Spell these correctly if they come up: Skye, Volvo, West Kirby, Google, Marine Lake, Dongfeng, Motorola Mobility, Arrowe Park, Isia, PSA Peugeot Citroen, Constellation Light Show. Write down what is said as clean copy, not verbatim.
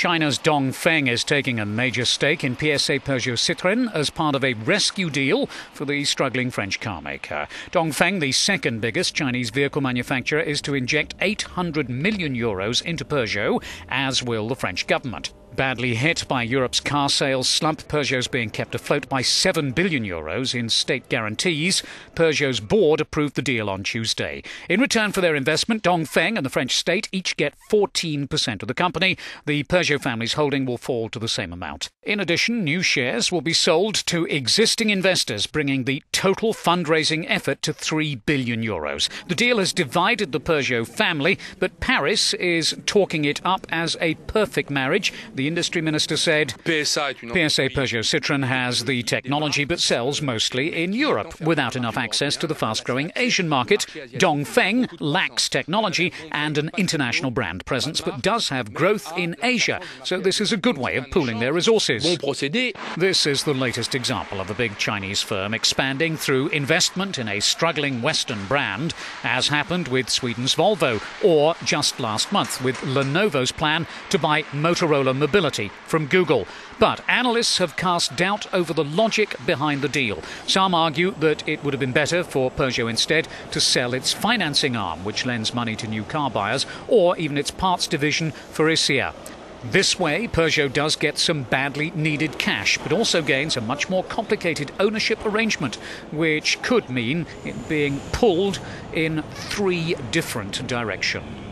China's Dongfeng is taking a major stake in PSA Peugeot Citroen as part of a rescue deal for the struggling French car maker. Dongfeng, the second biggest Chinese vehicle manufacturer, is to inject €800 million into Peugeot, as will the French government. Badly hit by Europe's car sales slump, Peugeot's being kept afloat by €7 billion in state guarantees. Peugeot's board approved the deal on Tuesday. In return for their investment, Dongfeng and the French state each get 14% of the company. The Peugeot family's holding will fall to the same amount. In addition, new shares will be sold to existing investors, bringing the total fundraising effort to €3 billion. The deal has divided the Peugeot family, but Paris is talking it up as a perfect marriage. The industry minister said, PSA Peugeot Citroen has the technology but sells mostly in Europe without enough access to the fast-growing Asian market. Dongfeng lacks technology and an international brand presence but does have growth in Asia, so this is a good way of pooling their resources. This is the latest example of a big Chinese firm expanding through investment in a struggling Western brand, as happened with Sweden's Volvo, or just last month with Lenovo's plan to buy Motorola Mobility from Google. But analysts have cast doubt over the logic behind the deal. Some argue that it would have been better for Peugeot instead to sell its financing arm, which lends money to new car buyers, or even its parts division for Isia. This way, Peugeot does get some badly needed cash, but also gains a much more complicated ownership arrangement, which could mean it being pulled in three different directions.